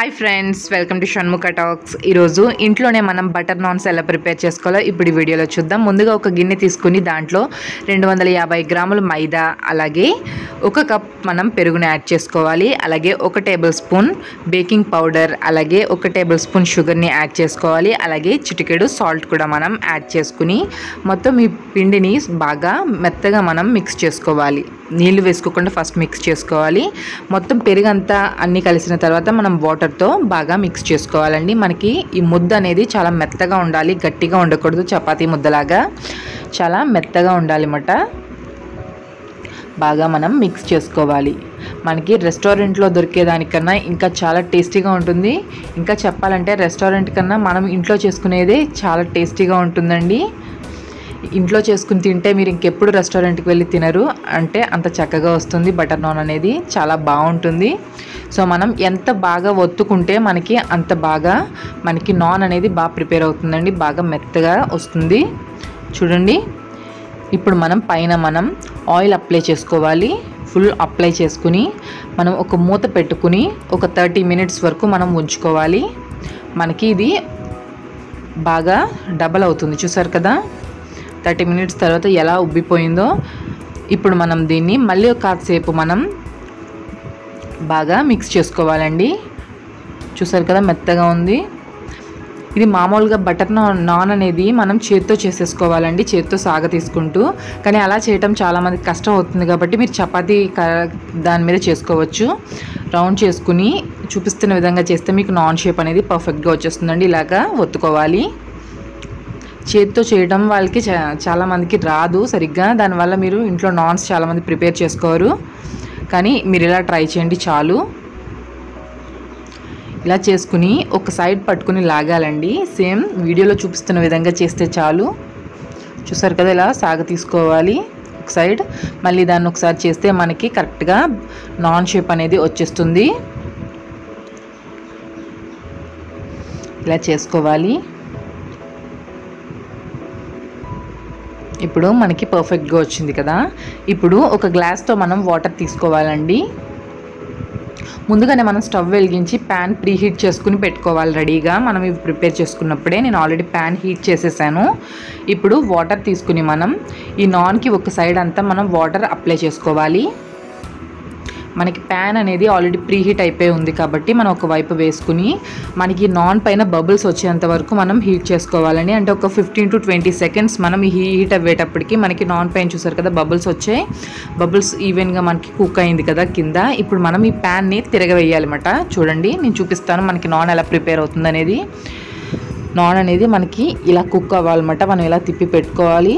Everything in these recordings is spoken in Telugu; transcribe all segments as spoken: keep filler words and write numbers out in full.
Hi friends, welcome to Shanmukatoks Irozu. ఇంట్లోనే మనం బటర్ నాన్స్ ఎలా ప్రిపేర్ చేసుకోవాలో ఇప్పుడు వీడియోలో చూద్దాం. ముందుగా ఒక గిన్నె తీసుకొని దాంట్లో రెండు వందల యాభై గ్రాముల మైదా అలాగే ఒక కప్ మనం పెరుగుని యాడ్ చేసుకోవాలి. అలాగే ఒక టేబుల్ స్పూన్ బేకింగ్ పౌడర్ అలాగే ఒక టేబుల్ స్పూన్ షుగర్ ని యాడ్ చేసుకోవాలి. అలాగే చిటికెడు సాల్ట్ కూడా మనం యాడ్ చేసుకుని మొత్తం ఈ పిండిని బాగా మెత్తగా మనం మిక్స్ చేసుకోవాలి. నీళ్లు వేసుకోకుండా ఫస్ట్ మిక్స్ చేసుకోవాలి. మొత్తం పెరుగంతా అన్ని కలిసిన తర్వాత మనం వాటర్ తో బాగా మిక్స్ చేసుకోవాలండి. మనకి ఈ ముద్ద అనేది చాలా మెత్తగా ఉండాలి, గట్టిగా ఉండకూడదు. చపాతీ ముద్దలాగా చాలా మెత్తగా ఉండాలి మాట. బాగా మనం మిక్స్ చేసుకోవాలి. మనకి రెస్టారెంట్లో దొరికేదానికన్నా ఇంకా చాలా టేస్టీగా ఉంటుంది. ఇంకా చెప్పాలంటే రెస్టారెంట్ కన్నా మనం ఇంట్లో చేసుకునేదే చాలా టేస్టీగా ఉంటుందండి. ఇంట్లో చేసుకుని తింటే మీరు ఇంకెప్పుడు రెస్టారెంట్కి వెళ్ళి తినరు, అంటే అంత చక్కగా వస్తుంది. బటర్ నాన్ అనేది చాలా బాగుంటుంది. సో మనం ఎంత బాగా ఒత్తుకుంటే మనకి అంత బాగా మనకి నాన్ అనేది బాగా ప్రిపేర్ అవుతుందండి, బాగా మెత్తగా వస్తుంది. చూడండి, ఇప్పుడు మనం పైన మనం ఆయిల్ అప్లై చేసుకోవాలి. ఫుల్ అప్లై చేసుకుని మనం ఒక మూత పెట్టుకుని ఒక థర్టీ మినిట్స్ వరకు మనం ఉంచుకోవాలి. మనకి ఇది బాగా డబల్ అవుతుంది. చూసారు కదా, థర్టీ మినిట్స్ తర్వాత ఎలా ఉబ్బిపోయిందో. ఇప్పుడు మనం దీన్ని మళ్ళీ ఒక కాసేపు మనం బాగా మిక్స్ చేసుకోవాలండి. చూసారు కదా, మెత్తగా ఉంది. ఇది మామూలుగా బటర్ నాన్ అనేది మనం చేత్తో చేసేసుకోవాలండి, చేత్తో సాగ తీసుకుంటూ. కానీ అలా చేయటం చాలామంది కష్టం అవుతుంది కాబట్టి మీరు చపాతీ దాని మీద చేసుకోవచ్చు. రౌండ్ చేసుకుని చూపిస్తున్న విధంగా చేస్తే మీకు నాన్ షేప్ అనేది పర్ఫెక్ట్గా వచ్చేస్తుందండి. ఇలాగా ఒత్తుకోవాలి. చేతితో చేయడం వాళ్ళకి చాలామందికి రాదు సరిగ్గా, దానివల్ల మీరు ఇంట్లో నాన్స్ చాలామంది ప్రిపేర్ చేసుకోరు. కానీ మీరు ఇలా ట్రై చేయండి చాలు. ఇలా చేసుకుని ఒక సైడ్ పట్టుకుని లాగాలండి. సేమ్ వీడియోలో చూపిస్తున్న విధంగా చేస్తే చాలు. చూసారు కదా, ఇలా సాగ తీసుకోవాలి ఒక సైడ్. మళ్ళీ దాన్ని ఒకసారి చేస్తే మనకి కరెక్ట్గా నాన్ షేప్ అనేది వచ్చేస్తుంది. ఇలా చేసుకోవాలి. ఇప్పుడు మనకి పర్ఫెక్ట్గా వచ్చింది కదా. ఇప్పుడు ఒక గ్లాస్తో మనం వాటర్ తీసుకోవాలండి. ముందుగానే మనం స్టవ్ వెలిగించి ప్యాన్ ప్రీ హీట్ చేసుకుని పెట్టుకోవాలి రెడీగా. మనం ఇవి ప్రిపేర్ చేసుకున్నప్పుడే నేను ఆల్రెడీ ప్యాన్ హీట్ చేసేసాను. ఇప్పుడు వాటర్ తీసుకుని మనం ఈ నాన్కి ఒక సైడ్ అంతా మనం వాటర్ అప్లై చేసుకోవాలి. మనకి ప్యాన్ అనేది ఆల్రెడీ ప్రీ హీట్ అయిపోయి ఉంది కాబట్టి మనం ఒకవైపు వేసుకుని మనకి నాన్ పైన బబుల్స్ వచ్చేంత వరకు మనం హీట్ చేసుకోవాలని. అంటే ఒక ఫిఫ్టీన్ టు ట్వంటీ సెకండ్స్ మనం హీట్ అయ్యేటప్పటికి మనకి నాన్ పైన చూసారు కదా బబుల్స్ వచ్చాయి. బబుల్స్ ఈవెన్గా మనకి కుక్ అయింది కదా కింద. ఇప్పుడు మనం ఈ ప్యాన్ని తిరగవేయాలన్నమాట. చూడండి, నేను చూపిస్తాను మనకి నాన్ ఎలా ప్రిపేర్ అవుతుంది అనేది. నాన్ అనేది మనకి ఇలా కుక్ అవ్వాలన్నమాట. మనం ఇలా తిప్పి పెట్టుకోవాలి.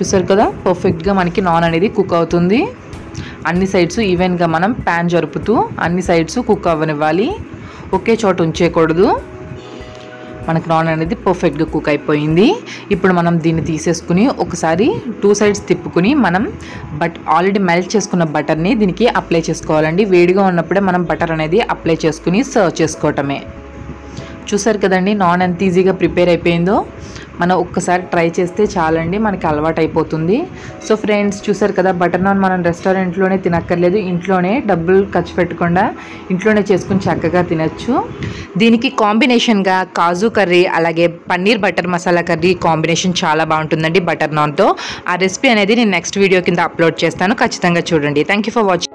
చూసారు కదా, పర్ఫెక్ట్గా మనకి నాన్ అనేది కుక్ అవుతుంది. అన్ని సైడ్స్ ఈవెన్గా మనం ప్యాన్ జరుపుతూ అన్ని సైడ్స్ కుక్ అవ్వనివ్వాలి. ఒకే చోట ఉంచేయకూడదు. మనకు నాన్ అనేది పర్ఫెక్ట్గా కుక్ అయిపోయింది. ఇప్పుడు మనం దీన్ని తీసేసుకుని ఒకసారి టూ సైడ్స్ తిప్పుకుని మనం బట్ ఆల్రెడీ మెల్ట్ చేసుకున్న బటర్ని దీనికి అప్లై చేసుకోవాలండి. వేడిగా ఉన్నప్పుడే మనం బటర్ అనేది అప్లై చేసుకుని సర్వ్ చేసుకోవటమే. చూసారు కదండి, నాన్ ఎంత ఈజీగా ప్రిపేర్ అయిపోయిందో. మనం ఒక్కసారి ట్రై చేస్తే చాలండి, మనకి అలవాటు అయిపోతుంది. సో ఫ్రెండ్స్, చూసారు కదా, బటర్ నాన్ మనం రెస్టారెంట్లోనే తినక్కర్లేదు. ఇంట్లోనే డబ్బులు ఖర్చు పెట్టకుండా ఇంట్లోనే చేసుకుని చక్కగా తినచ్చు. దీనికి కాంబినేషన్గా కాజు కర్రీ అలాగే paneer butter masala curry combination చాలా బాగుంటుందండి బటర్ నాన్తో. ఆ రెసిపీ అనేది నేను నెక్స్ట్ వీడియో కింద అప్లోడ్ చేస్తాను, ఖచ్చితంగా చూడండి. Thank you for watching.